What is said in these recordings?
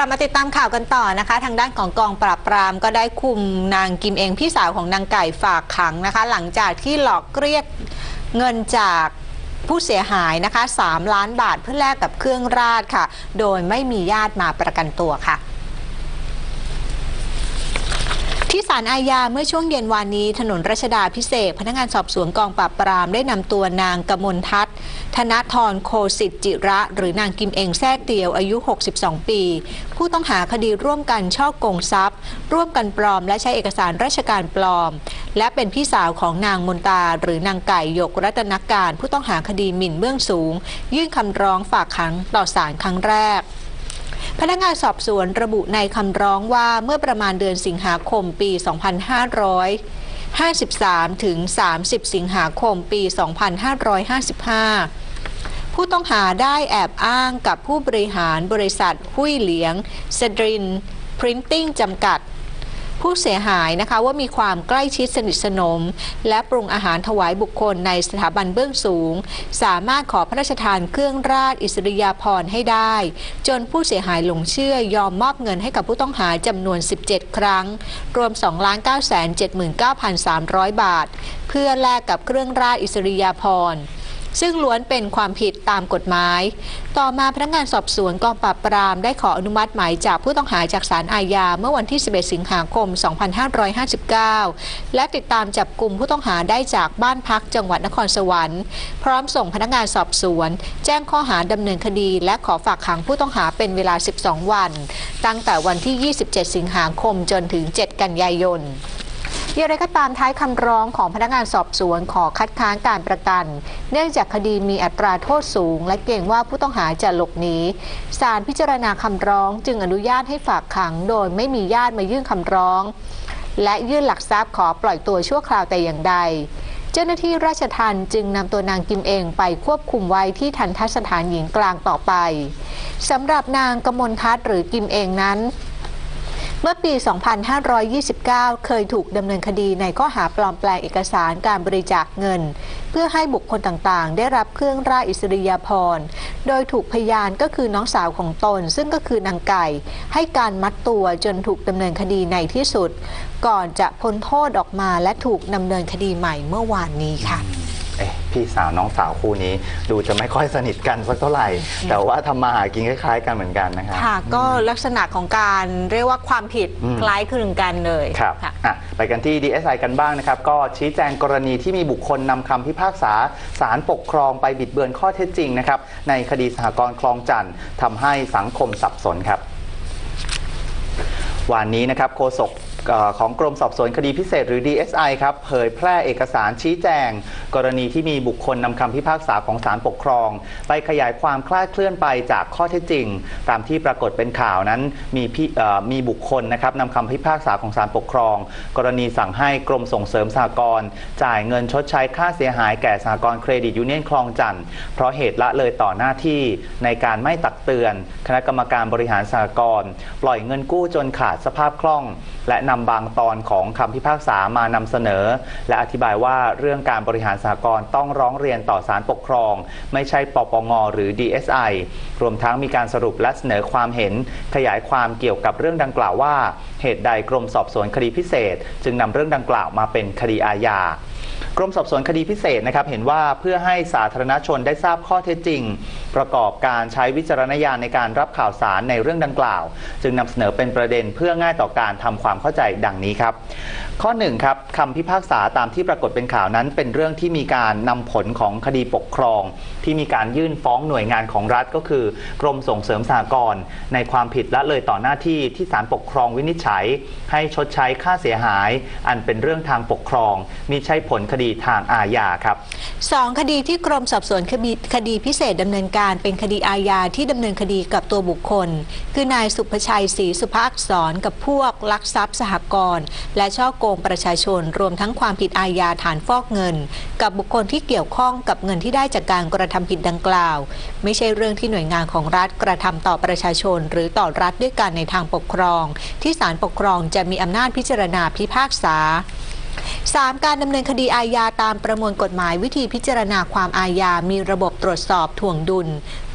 ลับมาติดตามข่าวกันต่อนะคะทางด้านของกองปราบปรามก็ได้คุมนางกิมเองพี่สาวของนางไก่ฝากขังนะคะหลังจากที่หลอกเรียกเงินจากผู้เสียหายนะคะ3 ล้านบาทเพื่อแลกกับเครื่องราชค่ะโดยไม่มีญาติมาประกันตัวค่ะที่ศาลอาญาเมื่อช่วงเย็นวานนี้ถนนรัชดาภิเษกพนักงานสอบสวนกองปราบปรามได้นำตัวนางกมลทัศน์ธนทรโคสิทธิ์จิระหรือนางกิมเองแซ่เตียวอายุ62ปีผู้ต้องหาคดีร่วมกันฉ้อโกงทรัพย์ร่วมกันปลอมและใช้เอกสารราชการปลอมและเป็นพี่สาวของนางมนตาหรือนางไก่ยกรัตนการผู้ต้องหาคดีหมิ่นเบื้องสูงยื่นคำร้องฝากขังต่อศาลครั้งแรกพนักงานสอบสวนระบุในคำร้องว่าเมื่อประมาณเดือนสิงหาคมปี 2553 ถึง 30 สิงหาคมปี 2555 ผู้ต้องหาได้แอบอ้างกับผู้บริหารบริษัทหุ้ยเหลียงสตรินพรินติ้งจำกัดผู้เสียหายนะคะว่ามีความใกล้ชิดสนิทสนมและปรุงอาหารถวายบุคคลในสถาบันเบื้องสูงสามารถขอพระราชทานเครื่องราชอิสริยาภรณ์ให้ได้จนผู้เสียหายหลงเชื่อยอมมอบเงินให้กับผู้ต้องหาจำนวน17ครั้งรวม 2,979,300 บาทเพื่อแลกกับเครื่องราชอิสริยาภรณ์ซึ่งล้วนเป็นความผิดตามกฎหมายต่อมาพนักงานสอบสวนกองปราบปรามได้ขออนุมัติหมายจับผู้ต้องหาจากศาลอาญาเมื่อวันที่11สิงหาคม 2559 และติดตามจับกุมผู้ต้องหาได้จากบ้านพักจังหวัดนครสวรรค์พร้อมส่งพนักงานสอบสวนแจ้งข้อหาดำเนินคดีและขอฝากขังผู้ต้องหาเป็นเวลา12วันตั้งแต่วันที่27สิงหาคมจนถึง7กันยายนอย่างไรก็ตามท้ายคำร้องของพนักงานสอบสวนขอคัดค้านการประกันเนื่องจากคดีมีอัตราโทษสูงและเกรงว่าผู้ต้องหาจะหลบหนีศาลพิจารณาคำร้องจึงอนุญาตให้ฝากขังโดยไม่มีญาติมายื่นคำร้องและยื่นหลักทรัพย์ขอปล่อยตัวชั่วคราวแต่อย่างใดเจ้าหน้าที่ราชทัณฑ์จึงนำตัวนางกิมเองไปควบคุมไว้ที่ทัณฑสถานหญิงกลางต่อไปสำหรับนางกมลทัศน์หรือกิมเองนั้นเมื่อปี 2529 เคยถูกดำเนินคดีในข้อหาปลอมแปลงเอกสารการบริจาคเงินเพื่อให้บุคคลต่างๆได้รับเครื่องราชอิสริยาภรณ์โดยถูกพยานก็คือน้องสาวของตนซึ่งก็คือนางไก่ให้การมัดตัวจนถูกดำเนินคดีในที่สุดก่อนจะพ้นโทษออกมาและถูกดำเนินคดีใหม่เมื่อวานนี้ค่ะพี่สาวน้องสาวคู่นี้ดูจะไม่ค่อยสนิทกันสักเท่าไหร่แต่ว่าทำมาหากินคล้ายๆกันเหมือนกันนะคะค่ะก็ลักษณะของการเรียกว่าความผิดคล้ายคลึงกันเลยครับไปกันที่ DSI กันบ้างนะครับก็ชี้แจงกรณีที่มีบุคคลนำคำพิพากษาศาลปกครองไปบิดเบือนข้อเท็จจริงนะครับในคดีสหกรณ์คลองจันทร์ทำให้สังคมสับสนครับวันนี้นะครับโฆษกของกรมสอบสวนคดีพิเศษหรือ DSI ครับเผยแพร่เอกสารชี้แจงกรณีที่มีบุคคลนำคำพิพากษาของศาลปกครองไปขยายความคลาดเคลื่อนไปจากข้อเท็จจริงตามที่ปรากฏเป็นข่าวนั้นมีบุคคลนะครับนำคำพิพากษาของศาลปกครองกรณีสั่งให้กรมส่งเสริมสหกรณ์จ่ายเงินชดใช้ค่าเสียหายแก่สหกรณ์เครดิตยูเนี่ยนคลองจันทร์เพราะเหตุละเลยต่อหน้าที่ในการไม่ตักเตือนคณะกรรมการบริหารสหกรณ์ปล่อยเงินกู้จนขาดสภาพคล่องและนำบางตอนของคำพิพากษามานำเสนอและอธิบายว่าเรื่องการบริหารสหกรณ์ต้องร้องเรียนต่อศาลปกครองไม่ใช่ปปง.หรือ DSI รวมทั้งมีการสรุปและเสนอความเห็นขยายความเกี่ยวกับเรื่องดังกล่าวว่าเหตุใดกรมสอบสวนคดีพิเศษจึงนำเรื่องดังกล่าวมาเป็นคดีอาญากรมสอบสวนคดีพิเศษนะครับเห็นว่าเพื่อให้สาธารณชนได้ทราบข้อเท็จจริงประกอบการใช้วิจารณญาณในการรับข่าวสารในเรื่องดังกล่าวจึงนำเสนอเป็นประเด็นเพื่อง่ายต่อการทำความเข้าใจดังนี้ครับข้อ1ครับคำพิพากษาตามที่ปรากฏเป็นข่าวนั้นเป็นเรื่องที่มีการนำผลของคดีปกครองที่มีการยื่นฟ้องหน่วยงานของรัฐก็คือกรมส่งเสริมสหกรณ์ในความผิดละเลยต่อหน้าที่ที่ศาลปกครองวินิจฉัยให้ชดใช้ค่าเสียหายอันเป็นเรื่องทางปกครองมิใช่ผลคดีทางอาญาครับ2คดีที่กรมสอบสวนคดีพิเศษดำเนินการเป็นคดีอาญาที่ดำเนินคดีกับตัวบุคคลคือนายสุภชัยศรีสุภอักษรกับพวกลักทรัพย์สหกรณ์และฉ้อโกงประชาชนรวมทั้งความผิดอาญาฐานฟอกเงินกับบุคคลที่เกี่ยวข้องกับเงินที่ได้จากการกระทำผิดดังกล่าวไม่ใช่เรื่องที่หน่วยงานของรัฐกระทำต่อประชาชนหรือต่อรัฐด้วยกันในทางปกครองที่ศาลปกครองจะมีอำนาจพิจารณาพิพากษา 3. การดำเนินคดีอาญาตามประมวลกฎหมายวิธีพิจารณาความอาญามีระบบตรวจสอบถ่วงดุล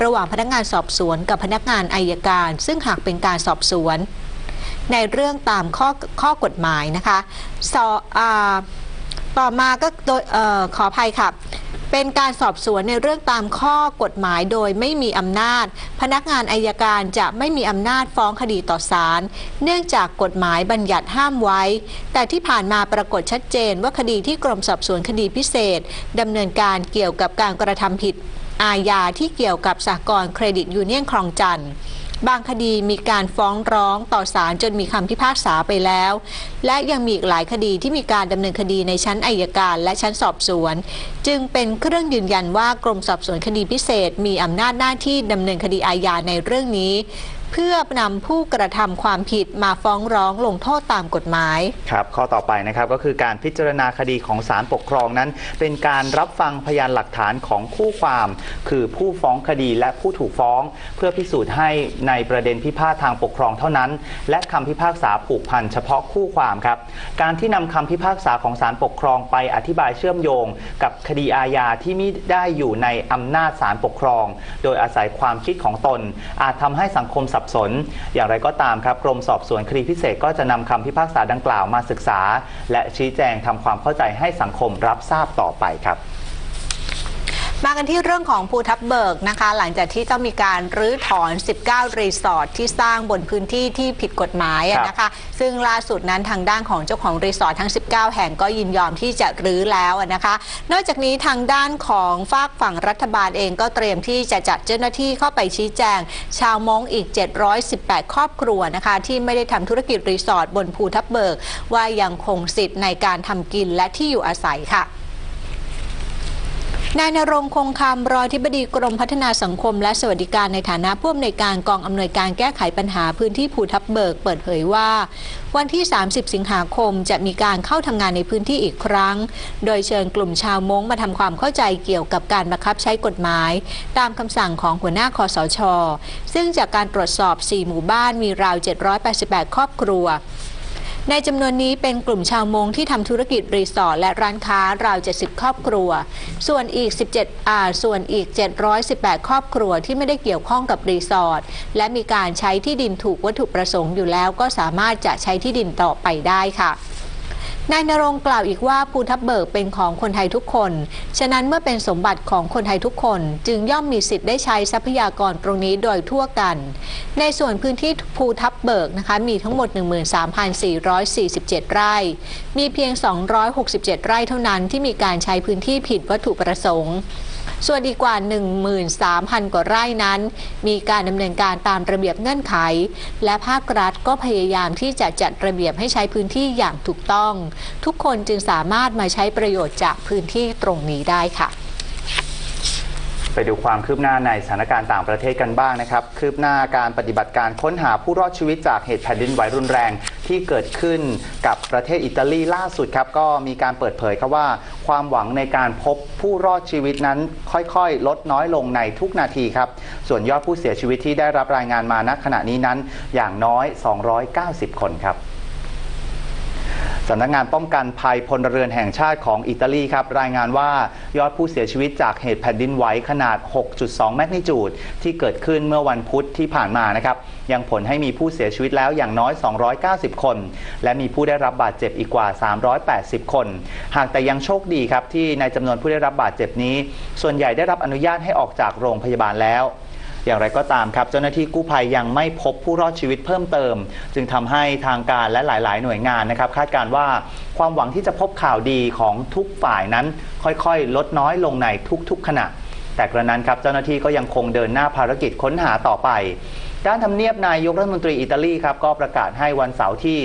ระหว่างพนักงานสอบสวนกับพนักงานอัยการซึ่งหากเป็นการสอบสวนในเรื่องตามข้อกฎหมายนะคะต่อมาก็โดยขออภัยค่ะเป็นการสอบสวนในเรื่องตามข้อกฎหมายโดยไม่มีอำนาจพนักงานอัยการจะไม่มีอำนาจฟ้องคดีต่อศาลเนื่องจากกฎหมายบัญญัติห้ามไว้แต่ที่ผ่านมาปรากฏชัดเจนว่าคดีที่กรมสอบสวนคดีพิเศษดำเนินการเกี่ยวกับการกระทำผิดอาญาที่เกี่ยวกับสหกรณ์เครดิตยูเนียนคลองจันทน์บางคดีมีการฟ้องร้องต่อศาลจนมีคำพิพากษาไปแล้วและยังมีอีกหลายคดีที่มีการดำเนินคดีในชั้นอัยการและชั้นสอบสวนจึงเป็นเครื่องยืนยันว่ากรมสอบสวนคดีพิเศษมีอำนาจหน้าที่ดำเนินคดีอาญาในเรื่องนี้เพื่อนำผู้กระทำความผิดมาฟ้องร้องลงโทษตามกฎหมายครับข้อต่อไปนะครับก็คือการพิจารณาคดีของศาลปกครองนั้นเป็นการรับฟังพยานหลักฐานของคู่ความคือผู้ฟ้องคดีและผู้ถูกฟ้องเพื่อพิสูจน์ให้ในประเด็นพิพาททางปกครองเท่านั้นและคำพิพากษาผูกพันเฉพาะคู่ความครับการที่นำคำพิพากษาของศาลปกครองไปอธิบายเชื่อมโยงกับคดีอาญาที่มิได้อยู่ในอำนาจศาลปกครองโดยอาศัยความคิดของตนอาจทำให้สังคมสับสนอย่างไรก็ตามครับกรมสอบสวนคดีพิเศษก็จะนำคำพิพากษาดังกล่าวมาศึกษาและชี้แจงทำความเข้าใจให้สังคมรับทราบต่อไปครับมากันที่เรื่องของภูทับเบิกนะคะหลังจากที่ต้องมีการรื้อถอน19รีสอร์ทที่สร้างบนพื้นที่ที่ผิดกฎหมายนะคะซึ่งล่าสุดนั้นทางด้านของเจ้าของรีสอร์ททั้ง19แห่งก็ยินยอมที่จะรื้อแล้วนะคะนอกจากนี้ทางด้านของฝากฝั่งรัฐบาลเองก็เตรียมที่จะจัดเจ้าหน้าที่เข้าไปชี้แจงชาวมงอีก718ครอบครัวนะคะที่ไม่ได้ทำธุรกิจรีสอร์ทบนภูทับเบิกว่ายังคงสิทธิ์ในการทำกินและที่อยู่อาศัยค่ะนายณรงค์ คงคำรองอธิบดีกรมพัฒนาสังคมและสวัสดิการในฐานะผู้อำนวยการกองอำนวยการแก้ไขปัญหาพื้นที่ภูทับเบิกเปิดเผยว่าวันที่30สิงหาคมจะมีการเข้าทำงานในพื้นที่อีกครั้งโดยเชิญกลุ่มชาวม้งมาทำความเข้าใจเกี่ยวกับการบังคับใช้กฎหมายตามคำสั่งของหัวหน้าคสช.ซึ่งจากการตรวจสอบ4หมู่บ้านมีราว788ครอบครัวในจำนวนนี้เป็นกลุ่มชาวมงที่ทำธุรกิจรีสอร์ทและร้านค้าราว70ครอบครัวส่วนอีก718ครอบครัวที่ไม่ได้เกี่ยวข้องกับรีสอร์ทและมีการใช้ที่ดินถูกวัตถุประสงค์อยู่แล้วก็สามารถจะใช้ที่ดินต่อไปได้ค่ะนายณรงค์กล่าวอีกว่าภูทับเบิกเป็นของคนไทยทุกคนฉะนั้นเมื่อเป็นสมบัติของคนไทยทุกคนจึงย่อมมีสิทธิ์ได้ใช้ทรัพยากรตรงนี้โดยทั่วกันในส่วนพื้นที่ภูทับเบิกนะคะมีทั้งหมด 13,447 ไร่มีเพียง267ไร่เท่านั้นที่มีการใช้พื้นที่ผิดวัตถุประสงค์ส่วนอีกกว่า 13,000 กว่าไร่นั้นมีการดำเนินการตามระเบียบเงื่อนไขและภาครัฐก็พยายามที่จะจัดระเบียบให้ใช้พื้นที่อย่างถูกต้องทุกคนจึงสามารถมาใช้ประโยชน์จากพื้นที่ตรงนี้ได้ค่ะไปดูความคืบหน้าในสถานการณ์ต่างประเทศกันบ้างนะครับคืบหน้าการปฏิบัติการค้นหาผู้รอดชีวิตจากเหตุแผ่นดินไหวรุนแรงที่เกิดขึ้นกับประเทศอิตาลีล่าสุดครับก็มีการเปิดเผยครับว่าความหวังในการพบผู้รอดชีวิตนั้นค่อยๆลดน้อยลงในทุกนาทีครับส่วนยอดผู้เสียชีวิตที่ได้รับรายงานมาณขณะนี้นั้นอย่างน้อย290คนครับสำนักงานป้องกันภัยพลเรือนแห่งชาติของอิตาลีครับรายงานว่ายอดผู้เสียชีวิตจากเหตุแผ่นดินไหวขนาด 6.2 แมกนิจูดที่เกิดขึ้นเมื่อวันพุธที่ผ่านมานะครับยังผลให้มีผู้เสียชีวิตแล้วอย่างน้อย290คนและมีผู้ได้รับบาดเจ็บอีกกว่า380คนหากแต่ยังโชคดีครับที่ในจำนวนผู้ได้รับบาดเจ็บนี้ส่วนใหญ่ได้รับอนุญาตให้ออกจากโรงพยาบาลแล้วอย่างไรก็ตามครับเจ้าหน้าที่กู้ภัยยังไม่พบผู้รอดชีวิตเพิ่มเติมจึงทำให้ทางการและหลายๆหน่วยงานนะครับคาดการณ์ว่าความหวังที่จะพบข่าวดีของทุกฝ่ายนั้นค่อยๆลดน้อยลงในทุกๆขณะแต่กระนั้นครับเจ้าหน้าที่ก็ยังคงเดินหน้าภารกิจค้นหาต่อไปด้านทำเนียบนายกรัฐมนตรีอิตาลีครับก็ประกาศให้วันเสาร์ที่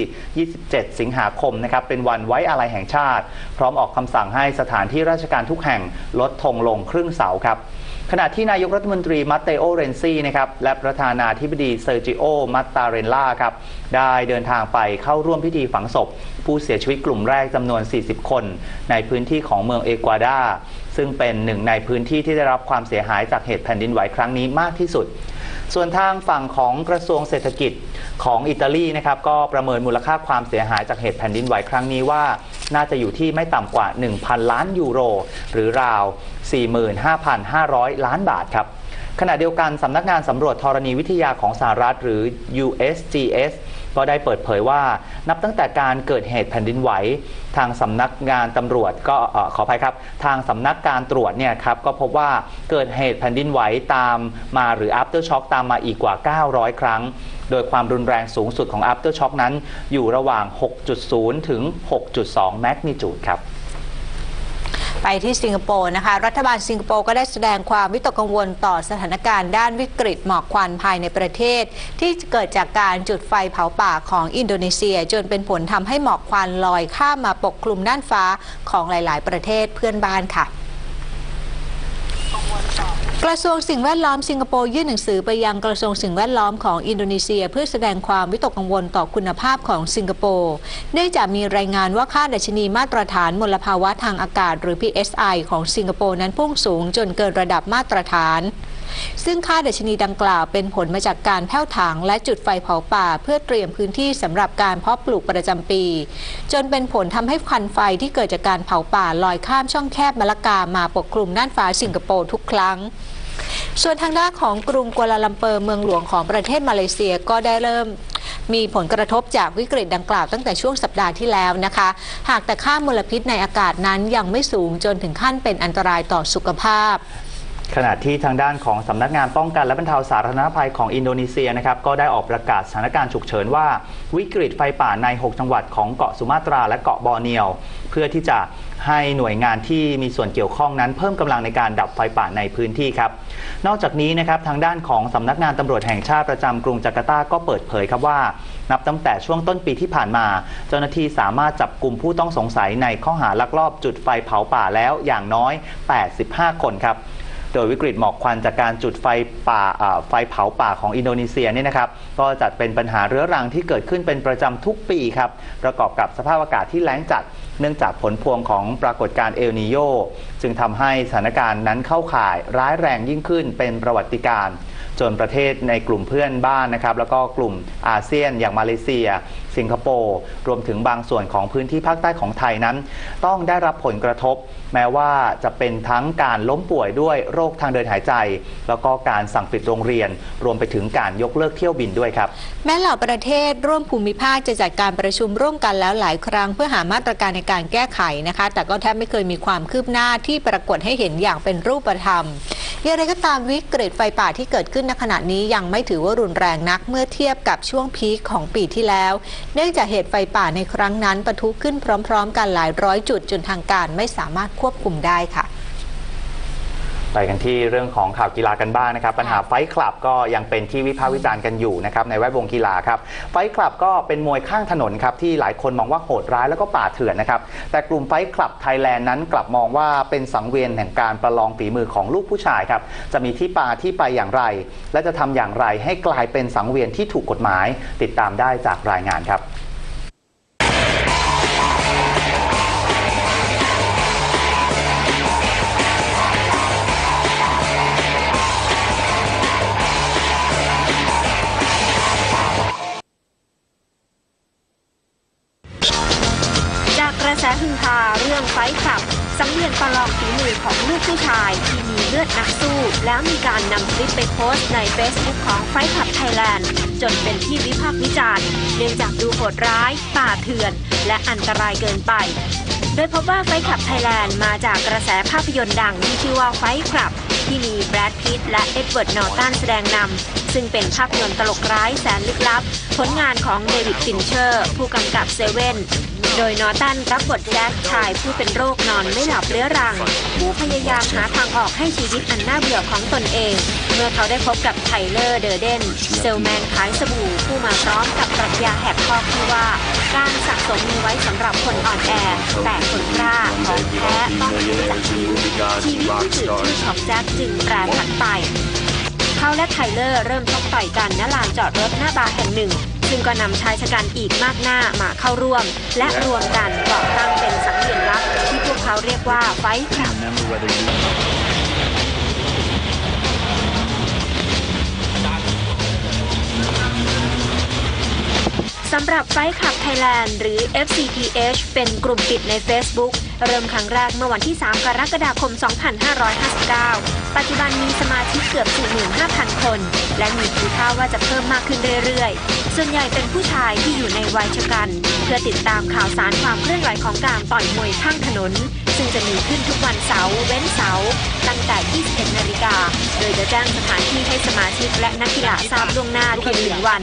27สิงหาคมนะครับเป็นวันไว้อาลัยแห่งชาติพร้อมออกคำสั่งให้สถานที่ราชการทุกแห่งลดธงลงครึ่งเสาครับขณะที่นายกรัฐมนตรีมาตเตโอ เรนซีนะครับและประธานาธิบดีเซอร์จิโอ มาตตาเรลล่าครับได้เดินทางไปเข้าร่วมพิธีฝังศพผู้เสียชีวิตกลุ่มแรกจำนวน40คนในพื้นที่ของเมืองเอกวาดาซึ่งเป็นหนึ่งในพื้นที่ที่ได้รับความเสียหายจากเหตุแผ่นดินไหวครั้งนี้มากที่สุด ส่วนทางฝั่งของกระทรวงเศรษฐกิจของอิตาลีนะครับก็ประเมินมูลค่าความเสียหายจากเหตุแผ่นดินไหวครั้งนี้ว่าน่าจะอยู่ที่ไม่ต่ำกว่า 1,000 ล้านยูโรหรือราว 45,500 ล้านบาทครับขณะเดียวกันสำนักงานสำรวจธรณีวิทยาของสหรัฐหรือ USGS ก็ได้เปิดเผยว่านับตั้งแต่การเกิดเหตุแผ่นดินไหวทางสำนักงานตำรวจก็ขออภัยครับทางสำนักการตรวจเนี่ยครับก็พบว่าเกิดเหตุแผ่นดินไหวตามมาหรือ after shock ตามมาอีกกว่า900 ครั้งโดยความรุนแรงสูงสุดของ after shock นั้นอยู่ระหว่าง 6.0 ถึง 6.2 แมกนิจูดครับไปที่สิงคโปร์นะคะรัฐบาลสิงคโปร์ก็ได้แสดงความวิตกกังวลต่อสถานการณ์ด้านวิกฤตหมอกควันภายในประเทศที่เกิดจากการจุดไฟเผาป่าของอินโดนีเซียจนเป็นผลทำให้หมอกควันลอยข้ามมาปกคลุมน่านฟ้าของหลายๆประเทศเพื่อนบ้านค่ะกระทรวงสิ่งแวดล้อมสิงคโปร์ยื่นหนังสือไปยังกระทรวงสิ่งแวดล้อมของอินโดนีเซียเพื่อแสดงความวิตกกังวลต่อคุณภาพของสิงคโปร์เนื่องจากมีรายงานว่าค่าดัชนีมาตรฐานมลภาวะทางอากาศหรือ PSI ของสิงคโปร์นั้นพุ่งสูงจนเกินระดับมาตรฐานซึ่งค่าดัชนีดังกล่าวเป็นผลมาจากการแผ้วถางและจุดไฟเผาป่าเพื่อเตรียมพื้นที่สำหรับการเพาะปลูกประจำปีจนเป็นผลทำให้ควันไฟที่เกิดจากการเผาป่าลอยข้ามช่องแคบมะละกามาปกคลุมน่านฟ้าสิงคโปร์ทุกครั้งส่วนทางด้านของกรุงกัวลาลัมเปอร์เมืองหลวงของประเทศมาเลเซียก็ได้เริ่มมีผลกระทบจากวิกฤตดังกล่าวตั้งแต่ช่วงสัปดาห์ที่แล้วนะคะหากแต่ค่ามลพิษในอากาศนั้นยังไม่สูงจนถึงขั้นเป็นอันตรายต่อสุขภาพขณะที่ทางด้านของสำนักงานป้องกันและบรรเทาสาธารณภัยของอินโดนีเซียนะครับก็ได้ออกประกาศสถานการณ์ฉุกเฉินว่าวิกฤตไฟป่าใน 6 จังหวัดของเกาะสุมาตราและเกาะบอร์เนียวเพื่อที่จะให้หน่วยงานที่มีส่วนเกี่ยวข้องนั้นเพิ่มกำลังในการดับไฟป่าในพื้นที่ครับนอกจากนี้นะครับทางด้านของสำนักงานตำรวจแห่งชาติประจำกรุงจาการ์ตาก็เปิดเผยครับว่านับตั้งแต่ช่วงต้นปีที่ผ่านมาเจ้าหน้าที่สามารถจับกลุ่มผู้ต้องสงสัยในข้อหาลักลอบจุดไฟเผาป่าแล้วอย่างน้อย 85 คนครับโดยวิกฤตหมอกควันจากการจุดไฟเผาป่าของอินโดนีเซียเนี่ยนะครับก็จัดเป็นปัญหาเรื้อรังที่เกิดขึ้นเป็นประจำทุกปีครับประกอบกับสภาพอากาศที่แล้งจัดเนื่องจากผลพวงของปรากฏการณ์เอลนีโญจึงทำให้สถานการณ์นั้นเข้าข่ายร้ายแรงยิ่งขึ้นเป็นประวัติการณ์จนประเทศในกลุ่มเพื่อนบ้านนะครับแล้วก็กลุ่มอาเซียนอย่างมาเลเซียสิงคโปร์รวมถึงบางส่วนของพื้นที่ภาคใต้ของไทยนั้นต้องได้รับผลกระทบแม้ว่าจะเป็นทั้งการล้มป่วยด้วยโรคทางเดินหายใจแล้วก็การสั่งปิดโรงเรียนรวมไปถึงการยกเลิกเที่ยวบินด้วยครับแม้เหล่าประเทศร่วมภูมิภาคจะจัดการประชุมร่วมกันแล้วหลายครั้งเพื่อหามาตรการในการแก้ไขนะคะแต่ก็แทบไม่เคยมีความคืบหน้าที่ปรากฏให้เห็นอย่างเป็นรูปธรรมอย่างไรก็ตามวิกฤตไฟป่าที่เกิดขึ้นณขณะนี้ยังไม่ถือว่ารุนแรงนักเมื่อเทียบกับช่วงพีคของปีที่แล้วเนื่องจากเหตุไฟป่าในครั้งนั้นปะทุขึ้นพร้อมๆกันหลายร้อยจุดจนทางการไม่สามารถควบคุมได้ค่ะไปกันที่เรื่องของข่าวกีฬากันบ้างนะครับปัญหาไฟท์คลับก็ยังเป็นที่วิพากษ์วิจารณ์กันอยู่นะครับในแวดวงกีฬาครับไฟท์คลับก็เป็นมวยข้างถนนครับที่หลายคนมองว่าโหดร้ายแล้วก็ป่าเถื่อนนะครับแต่กลุ่มไฟท์คลับไทยแลนด์นั้นกลับมองว่าเป็นสังเวียนแห่งการประลองฝีมือของลูกผู้ชายครับจะมีที่มาที่ไปอย่างไรและจะทำอย่างไรให้กลายเป็นสังเวียนที่ถูกกฎหมายติดตามได้จากรายงานครับฮือฮาเรื่องไฟท์คลับสังเวียนประลองฝีมือของลูกผู้ชายที่มีเลือดนักสู้แล้วมีการนำคลิปไปโพสต์ใน Facebook ของไฟท์คลับไทยแลนด์จนเป็นที่วิพากษ์วิจารณ์เนื่องจากดูโหดร้ายป่าเถื่อนและอันตรายเกินไปโดยพบว่าไฟท์คลับไทยแลนด์มาจากกระแสภาพยนตร์ดังที่ชื่อว่าไฟท์คลับที่มีแบรดพิตและเอ็ดเวิร์ด นอร์ตันแสดงนำซึ่งเป็นภาพยนตร์ตลกร้ายแสนลึกลับผลงานของเดวิดฟินเชอร์ผู้กำกับเซเว่นโดยนอร์ตันรับบทแจ็คชายผู้เป็นโรคนอนไม่หลับเรื้อรังผู้พยายามหาทางออกให้ชีวิตอันน่าเบื่อของตนเองเมื่อเขาได้พบกับไทเลอร์เดอร์เดนเซลแมนขายสบู่ผู้มาพร้อมกับปรัชญาแหกข้อที่ว่าการสะสมมีไว้สำหรับคนอ่อนแอแต่คนกล้าของแท้ต้องรู้จักทิ้งชีวิตที่จืดชืดของแจ็คจึงแปรผันไปเขาและไทเลอร์เริ่มชกต่อยกันณลานจอดรถหน้าบาร์แห่งหนึ่งซึ่งก็นำชายชะกันอีกมากหน้ามาเข้าร่วมและรวมกันก่อตั้งเป็นสังเวียนลับที่พวกเขาเรียกว่าไฟท์คลับ สำหรับไฟท์คลับไทยแลนด์หรือ FCTH เป็นกลุ่มปิดใน Facebook เริ่มครั้งแรกเมื่อวันที่3กรกฎาคม 2559 ปัจจุบันมีสมาชิกเกือบ 45,000 คน และมีทีท่าว่าจะเพิ่มมากขึ้นเรื่อยๆส่วนใหญ่เป็นผู้ชายที่อยู่ในวัยชกันเพื่อติดตามข่าวสารความเคลื่อนไหวของการต่อยมวยข้างถนนซึ่งจะมีขึ้นทุกวันเสาร์เว้นเสาร์ตั้งแต่ 21 นาฬิกาโดยจะแจ้งสถานที่ให้สมาชิกและนักกีฬาทราบล่วงหน้าเพียง1วัน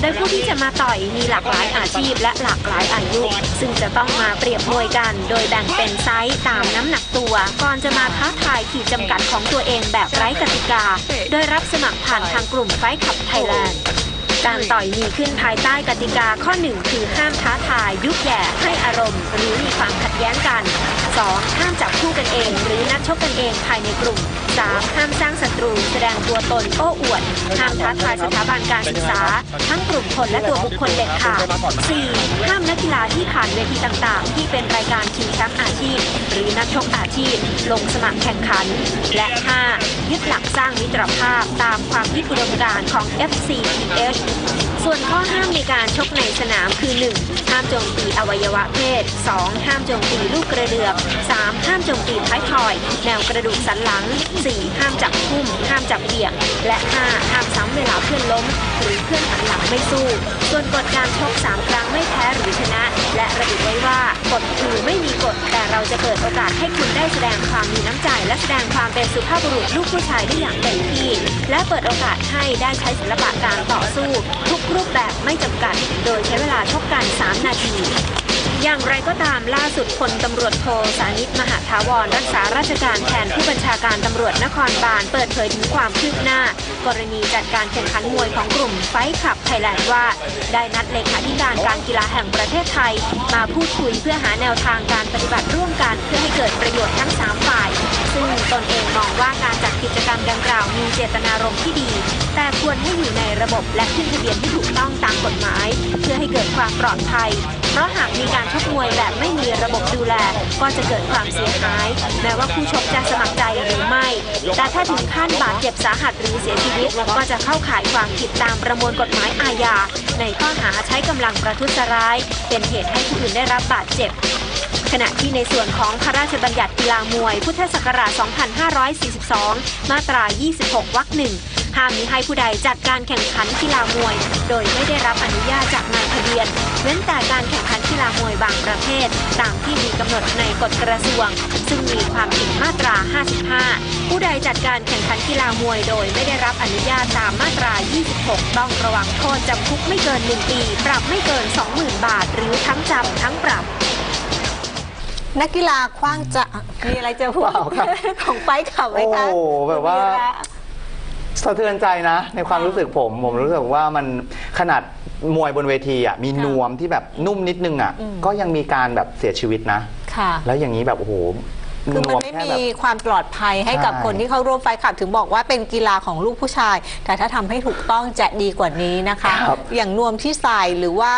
โดยผู้ที่จะมาต่อยมีหลากหลายอาชีพและหลากหลายอายุซึ่งจะต้องมาเปรียบมวยกันโดยแบ่งเป็นไซส์ตามน้ำหนักตัวก่อนจะมาท้าทายขีดจำกัดของตัวเองแบบไร้กติกาโดยรับสมัครผ่านทางกลุ่มไฟท์คลับไทยแลนด์การต่อยมีขึ้นภายใต้กติกาข้อ 1 คือห้ามท้าทายยุแย่ให้อารมณ์หรือมีความขัดแย้งกัน 2. ห้ามจับคู่กันเองหรือนัดชกกันเองภายในกลุ่ม 3. ห้ามสร้างศัตรูแสดงตัวตนโอ้อวดห้ามท้าทายสถาบันการศึกษาทั้งกลุ่มคนและตัวบุคคลเด็ดขาด 4. ห้ามนักกีฬาที่ผ่านเวทีต่างๆที่เป็นรายการชิงแชมป์อาชีพหรือนักชกอาชีพลงสมัครแข่งขันและ 5. ยึดหลักสร้างมิตรภาพตามความคิดอุดมการณ์ของ FCTHส่วนข้อห้ามในการชกในสนามคือ 1. ห้ามโจมตีอวัยวะเพศ 2. ห้ามโจมตีลูกกระเดือก 3. ห้ามโจมตีท้ายทอยแนวกระดูกสันหลัง 4. ห้ามจับคุ้มห้ามจับเบี่ยงและ 5. ห้ามซ้ำเวลาเพื่อนล้มหรือเพื่อนหันหลังไม่สู้ส่วนกฎการชก3ครั้งไม่แพ้หรือชนะและระบุไว้ว่ากฎคือไม่มีกฎแต่เราจะเปิดโอกาสให้คุณได้แสดงความมีน้ำใจและแสดงความเป็นสุภาพบุรุษลูกผู้ชายได้อย่างเต็มที่และเปิดโอกาสให้ได้ใช้ศิลปะการต่อสู้ทุกรูปแบบไม่จำกัดโดยใช้เวลาชกกัน3นาทีอย่างไรก็ตามล่าสุดพลตำรวจโทสานิชมหาถาวรรักษาราชการแทนผู้บัญชาการตำรวจนครบาลเปิดเผยถึงความคืบหน้ากรณีจัดการแข่งขันมวยของกลุ่มไฟท์คลับไทยแลนด์ว่าได้นัดเลขาธิการการกีฬาแห่งประเทศไทยมาพูดคุยเพื่อหาแนวทางการปฏิบัติร่วมกันเพื่อให้เกิดประโยชน์ทั้ง3ฝ่ายซึ่งตนเองมองว่าการจัดกิจกรรมดังกล่าวมีเจตนารมณ์ที่ดีแต่ควรให้อยู่ในระบบและขึ้นทะเบียนที่ถูกต้องตามกฎหมายเพื่อให้เกิดความปลอดภัยเพราะหากมีการชกมวยแบบไม่มีระบบดูแลก็จะเกิดความเสียหายแม้ว่าผู้ชกจะสมัครใจหรือไม่แต่ถ้าถึงขั้นบาดเจ็บสาหัสหรือเสียชีวิตก็จะเข้าข่ายความผิดตามประมวลกฎหมายอาญาในข้อหาใช้กำลังประทุษร้ายเป็นเหตุให้ผู้อื่นได้รับบาดเจ็บขณะที่ในส่วนของพระราชบัญญัติกีฬามวยพุทธศักราช 2542 มาตรา 26 วรรค 1ห้ามมิให้ผู้ใดจัดการแข่งขันกีฬามวยโดยไม่ได้รับอนุญาตจากนายทะเบียนเว้นแต่การแข่งขันกีฬามวยบางประเภทตามที่มีกำหนดในกฎกระทรวงซึ่งมีความผิดมาตรา 55 ผู้ใดจัดการแข่งขันกีฬามวยโดยไม่ได้รับอนุญาตตามมาตรา 26 ต้องระวังโทษจำคุกไม่เกิน1ปีปรับไม่เกิน 20,000 บาทหรือทั้งจำทั้งปรับนักกีฬาคว้างจะมีอะไรจะบอกของไฟท์คลับไหมคะโอ้แบบว่าสะเทือนใจนะในความรู้สึกผมรู้สึกว่ามันขนาดมวยบนเวทีอ่ะมีนวมที่แบบนุ่มนิดนึงอ่ะก็ยังมีการแบบเสียชีวิตนะแล้วอย่างนี้แบบโอ้โหคือมันไม่มีความปลอดภัยให้กับคนที่เข้าร่วมไฟท์คลับถึงบอกว่าเป็นกีฬาของลูกผู้ชายแต่ถ้าทำให้ถูกต้องจะดีกว่านี้นะคะอย่างนวมที่ใส่หรือว่า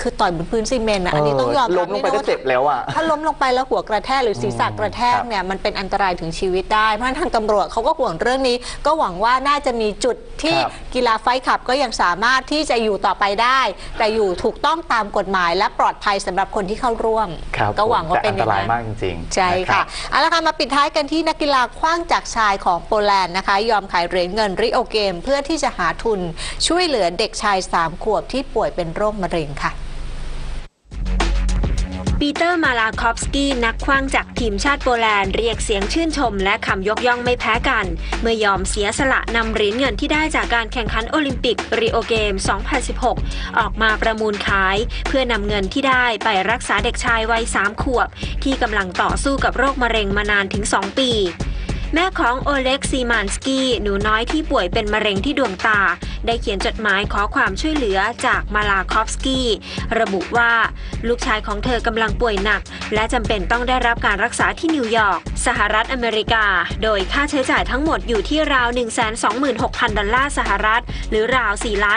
คือต่อยบนพื้นซีเมนต์อันนี้ต้องยอมล้มลงไปก็เจ็บแล้วอ่ะถ้าล้มลงไปแล้วหัวกระแทกหรือศีรษะกระแทกเนี่ยมันเป็นอันตรายถึงชีวิตได้เพราะฉะนั้นทางตำรวจเขาก็ห่วงเรื่องนี้ก็หวังว่าน่าจะมีจุดที่กีฬาไฟท์คลับก็ยังสามารถที่จะอยู่ต่อไปได้แต่อยู่ถูกต้องตามกฎหมายและปลอดภัยสำหรับคนที่เข้าร่วมก็หวังว่าเป็นอันตรายมากจริงๆใช่ค่ะเอาละค่ะมาปิดท้ายกันที่นักกีฬาขว้างจักรชายของโปแลนด์นะคะยอมขายเหรียญเงินริโอเกมเพื่อที่จะหาทุนช่วยเหลือเด็กชาย3 ขวบที่ป่วยเป็นโรคมะเร็งค่ะปีเตอร์มาลาคอฟสกี้นักขว้างจากทีมชาติโปแลนด์เรียกเสียงชื่นชมและคำยกย่องไม่แพ้กันเมื่อยอมเสียสละนำเหรียญเงินที่ได้จากการแข่งขันโอลิมปิกริโอเกม 2016 ออกมาประมูลขายเพื่อนำเงินที่ได้ไปรักษาเด็กชายวัย 3 ขวบที่กำลังต่อสู้กับโรคมะเร็งมานานถึง 2 ปีแม่ของโอเล็กซีมานสกี้หนูน้อยที่ป่วยเป็นมะเร็งที่ดวงตาได้เขียนจดหมายขอความช่วยเหลือจากมาลาคอฟสกี้ระบุว่าลูกชายของเธอกำลังป่วยหนักและจำเป็นต้องได้รับการรักษาที่นิวยอร์กสหรัฐอเมริกาโดยค่าใช้จ่ายทั้งหมดอยู่ที่ราว 126,000 ดอลลาร์สหรัฐหรือราว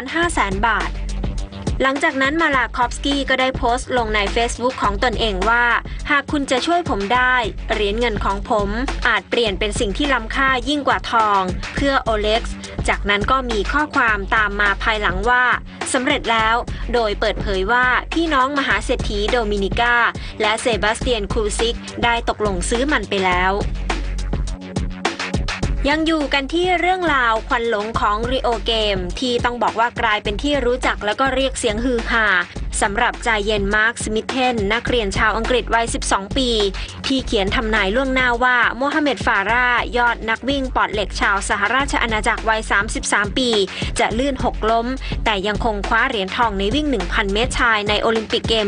4,500,000 บาทหลังจากนั้นมาลาคอฟสกี้ก็ได้โพสต์ลงใน Facebook ของตนเองว่าหากคุณจะช่วยผมได้เหรียญเงินของผมอาจเปลี่ยนเป็นสิ่งที่ล้ำค่ายิ่งกว่าทองเพื่อโอเล็กซ์จากนั้นก็มีข้อความตามมาภายหลังว่า สำเร็จแล้วโดยเปิดเผยว่าพี่น้องมหาเศรษฐีโดมินิกาและเซบาสเตียนคูซิกได้ตกลงซื้อมันไปแล้วยังอยู่กันที่เรื่องราวควันหลงของริโอเกมที่ต้องบอกว่ากลายเป็นที่รู้จักแล้วก็เรียกเสียงฮือฮาสำหรับใจเย็นมาร์ค สมิทเทนนักเรียนชาวอังกฤษวัย12 ปีที่เขียนทำนายล่วงหน้าว่าโมฮัมเหม็ด ฟาร่ายอดนักวิ่งปอดเหล็กชาวสหราชอาณาจักรวัย33 ปีจะลื่นหกล้มแต่ยังคงคว้าเหรียญทองในวิ่ง 1,000 เมตรชายในโอลิมปิกเกม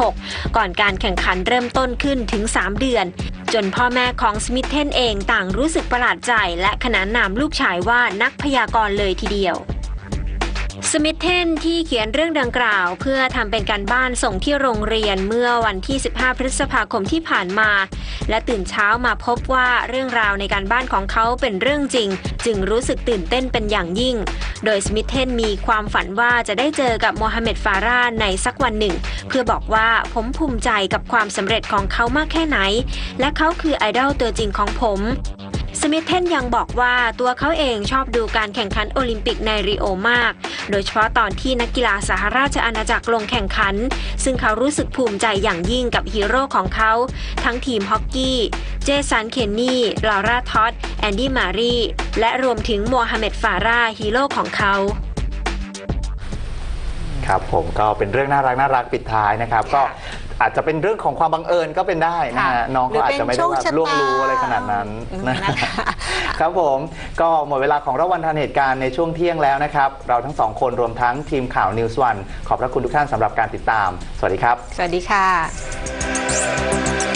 2016 ก่อนการแข่งขันเริ่มต้นขึ้นถึง 3 เดือนจนพ่อแม่ของสมิทเทนเองต่างรู้สึกประหลาดใจและขนานนามลูกชายว่านักพยากรณ์เลยทีเดียวสมิทเทนที่เขียนเรื่องดังกล่าวเพื่อทำเป็นการบ้านส่งที่โรงเรียนเมื่อวันที่15 พฤษภาคมที่ผ่านมาและตื่นเช้ามาพบว่าเรื่องราวในการบ้านของเขาเป็นเรื่องจริงจึงรู้สึกตื่นเต้นเป็นอย่างยิ่งโดยสมิทเทนมีความฝันว่าจะได้เจอกับโมฮัมเหม็ด ฟาร่าในสักวันหนึ่งเพื่อบอกว่าผมภูมิใจกับความสำเร็จของเขามากแค่ไหนและเขาคือไอดอลตัวจริงของผมสมิทเทนยังบอกว่าตัวเขาเองชอบดูการแข่งขันโอลิมปิกในริโอมากโดยเฉพาะตอนที่นักกีฬาสหราชอาณาจักรลงแข่งขันซึ่งเขารู้สึกภูมิใจอย่างยิ่งกับฮีโร่ของเขาทั้งทีมฮอกกี้เจสัน เคนนี่ลาร่า ท็อดแอนดี้ มารีและรวมถึงโมฮัมเหม็ด ฟาร่าฮีโร่ของเขาครับผมก็เป็นเรื่องน่ารักน่ารักปิดท้ายนะครับก็อาจจะเป็นเรื่องของความบังเอิญก็เป็นได้นะน้องก็อาจจะไม่ได้ล่วงรู้อะไรขนาดนั้นนะครับผมก็หมดเวลาของรอบวันทันเหตุการณ์ในช่วงเที่ยงแล้วนะครับเราทั้งสองคนรวมทั้งทีมข่าว News One ขอบพระคุณทุกท่านสำหรับการติดตามสวัสดีครับสวัสดีค่ะ